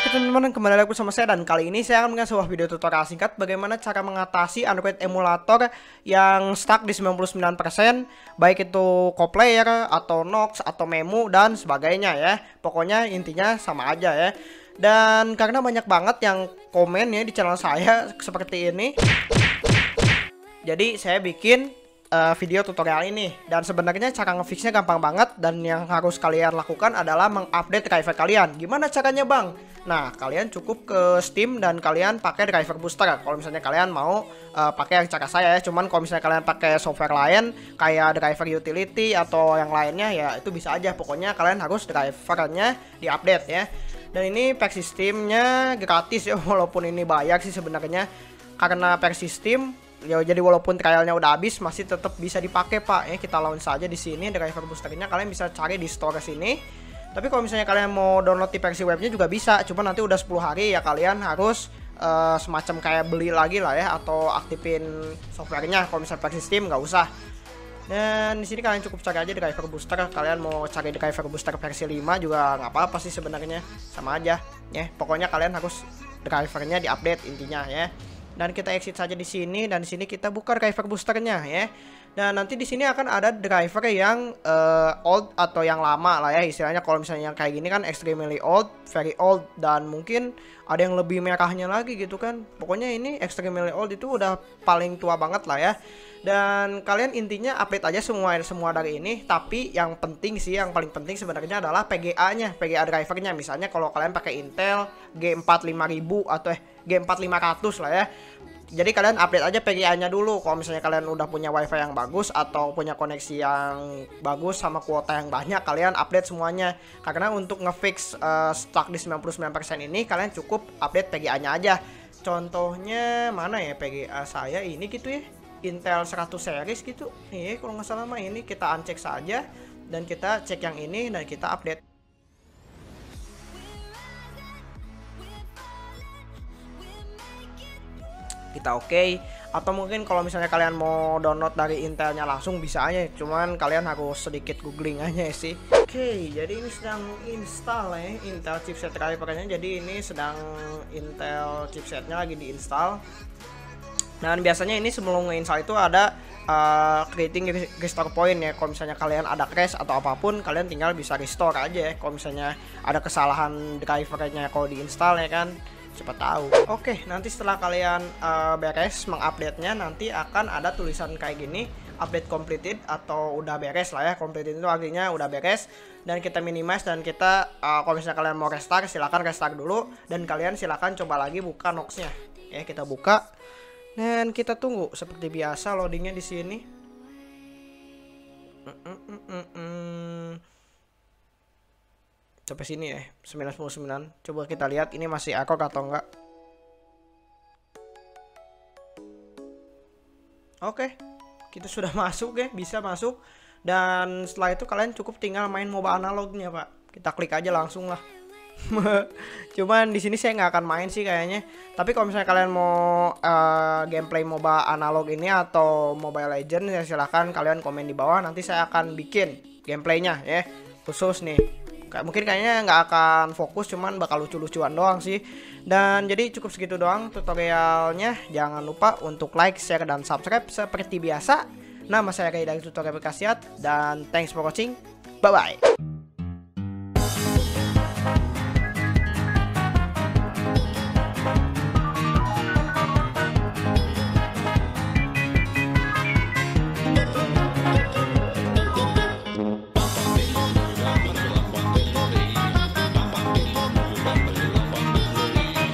Oke teman-teman, kembali lagi sama saya, dan kali ini saya akan memberikan sebuah video tutorial singkat bagaimana cara mengatasi Android emulator yang stuck di 99% baik itu Koplayer atau Nox atau Memu dan sebagainya ya. Pokoknya intinya sama aja ya. Dan karena banyak banget yang komen ya di channel saya seperti ini, jadi saya bikin video tutorial ini. Dan sebenarnya cara ngefixnya gampang banget, dan yang harus kalian lakukan adalah mengupdate driver kalian. Gimana caranya bang? Nah, kalian cukup ke Steam dan kalian pakai driver booster kalau misalnya kalian mau pakai yang cara saya ya. Cuman kalau misalnya kalian pakai software lain kayak driver utility atau yang lainnya ya itu bisa aja. Pokoknya kalian harus drivernya diupdate ya. Dan ini versi Steamnya gratis ya, walaupun ini bayar sih sebenarnya karena versi Steam. Ya, jadi walaupun trialnya udah habis masih tetap bisa dipakai pak ya. Kita launch saja di sini driver boosternya, kalian bisa cari di store sini. Tapi kalau misalnya kalian mau download di versi webnya juga bisa, cuma nanti udah 10 hari ya kalian harus semacam kayak beli lagi lah ya, atau aktifin softwarenya. Kalau misalnya versi Steam nggak usah. Dan di sini kalian cukup cari aja driver booster. Kalian mau cari driver booster versi 5 juga nggak apa-apa sih sebenarnya, sama aja ya. Pokoknya kalian harus drivernya diupdate intinya ya. Dan kita exit saja di sini, dan di sini kita buka driver boosternya ya. Dan nanti di sini akan ada driver yang old atau yang lama lah ya istilahnya. Kalau misalnya yang kayak gini kan extremely old, very old, dan mungkin ada yang lebih merahnya lagi gitu kan. Pokoknya ini extremely old itu udah paling tua banget lah ya. Dan kalian intinya update aja semua dari ini. Tapi yang penting sih, yang paling penting sebenarnya adalah PGA-nya, PGA drivernya. Misalnya kalau kalian pakai Intel G4500 atau G4500 lah ya. Jadi kalian update aja PGA-nya dulu. Kalau misalnya kalian udah punya wifi yang bagus atau punya koneksi yang bagus sama kuota yang banyak, kalian update semuanya. Karena untuk ngefix stuck di 99% ini, kalian cukup update PGA-nya aja. Contohnya mana ya PGA saya ini gitu ya, Intel 100 series gitu. Iya kalau nggak salah mah ini kita uncheck saja, dan kita cek yang ini dan kita update. Kita oke okay. Atau mungkin kalau misalnya kalian mau download dari Intelnya langsung bisa aja, cuman kalian harus sedikit googling aja sih. Oke okay, jadi ini sedang install ya Intel chipset drivernya. Jadi ini sedang Intel chipsetnya lagi diinstal. Dan biasanya ini sebelum nge-install itu ada creating restore point ya. Kalau misalnya kalian ada crash atau apapun, kalian tinggal bisa restore aja ya. Kalau misalnya ada kesalahan drivernya kalau diinstal ya kan, siapa tahu. Oke, nanti setelah kalian beres mengupdate-nya, nanti akan ada tulisan kayak gini, update completed atau udah beres lah ya. Completed itu artinya udah beres, dan kita minimize, dan kita kalau misalnya kalian mau restart silahkan restart dulu, dan kalian silahkan coba lagi buka Nox-nya. Ya, kita buka dan kita tunggu seperti biasa loadingnya di sini. Sampai sini ya 99. Coba kita lihat ini masih akor atau enggak. Oke, kita sudah masuk ya, bisa masuk. Dan setelah itu kalian cukup tinggal main MOBA analognya pak. Kita klik aja langsung lah. Cuman di sini saya nggak akan main sih kayaknya. Tapi kalau misalnya kalian mau gameplay MOBA analog ini atau Mobile Legends ya, silahkan kalian komen di bawah. Nanti saya akan bikin gameplaynya ya khusus nih. Mungkin kayaknya nggak akan fokus, cuman bakal lucu-lucuan doang sih. Dan jadi cukup segitu doang tutorialnya. Jangan lupa untuk like, share, dan subscribe seperti biasa. Nama saya Kaito dari Tutorial Berkhasiat, dan thanks for watching. Bye-bye.